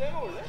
쟤로 올래?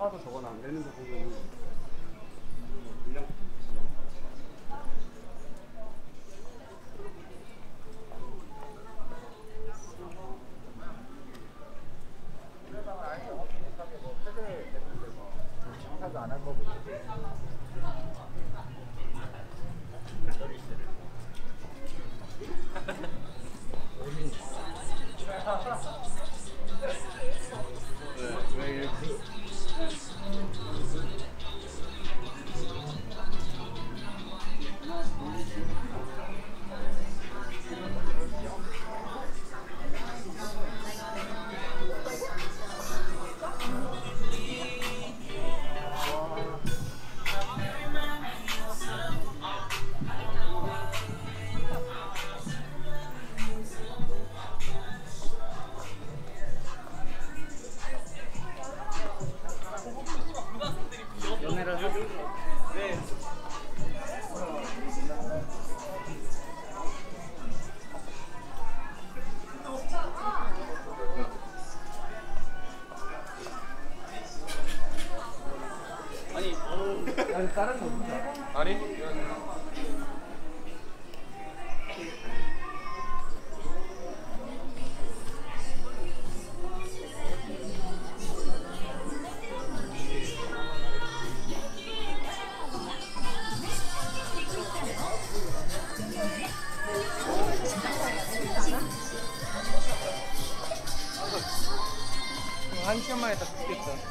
작아서 저건 안 되는 거 보면은 물량 한 시간만에 딱 죽겠다.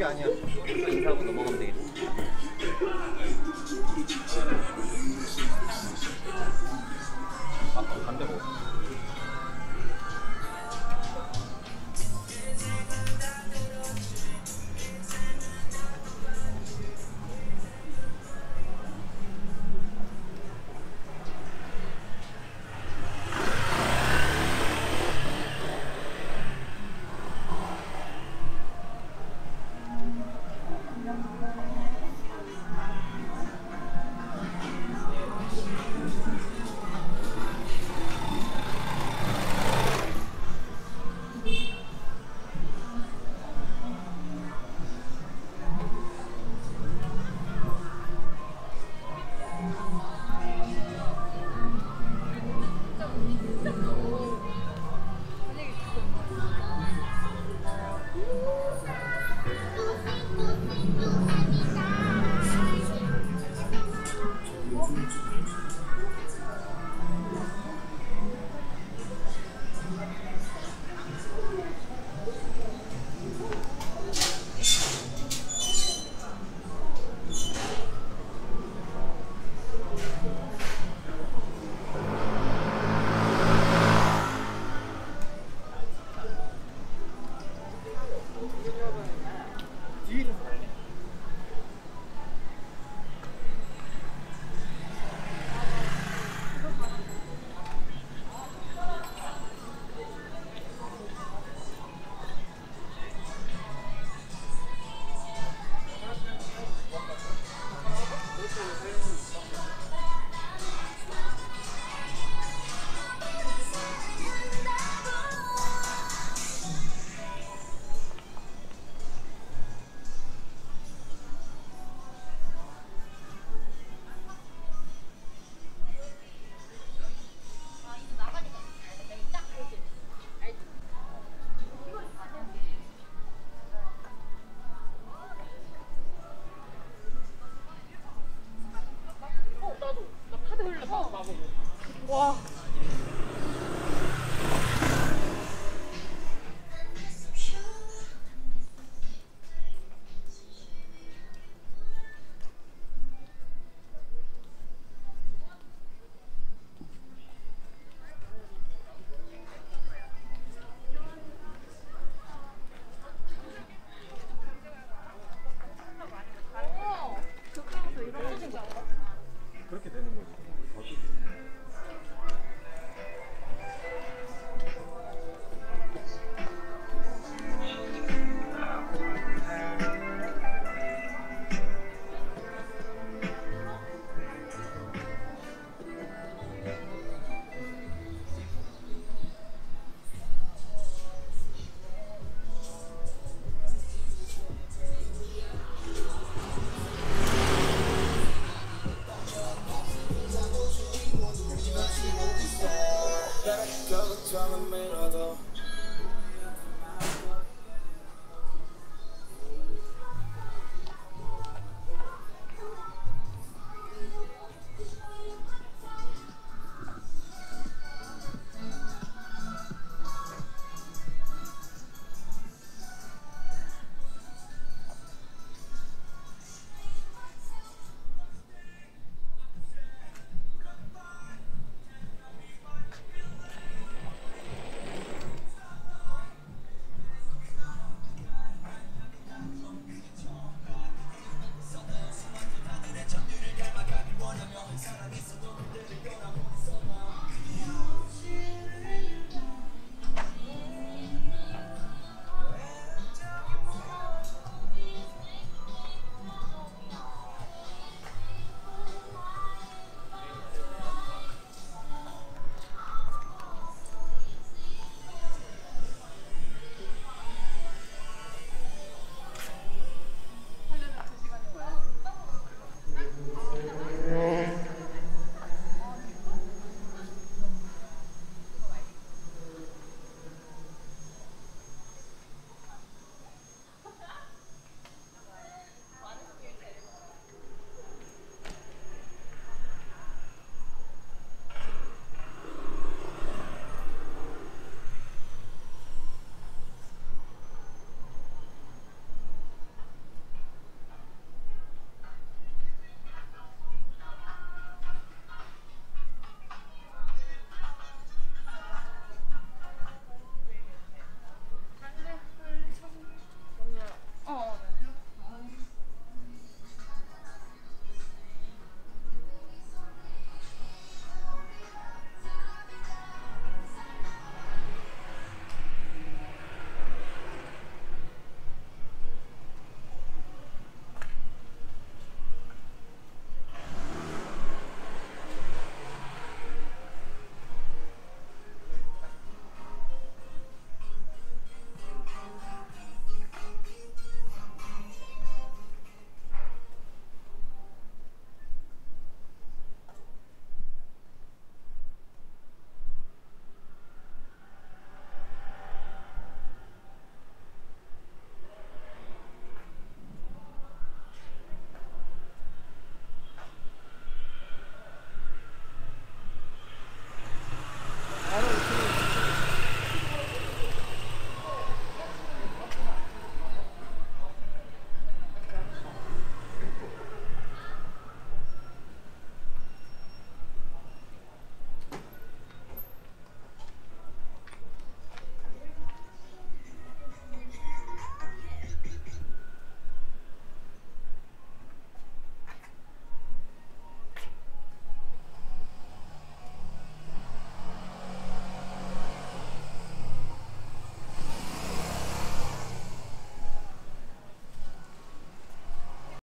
집이 아니야. 인사하고 넘어가면 되겠어. 아, 담배 먹어. 와. 그렇게 되는 거지. Tell me another.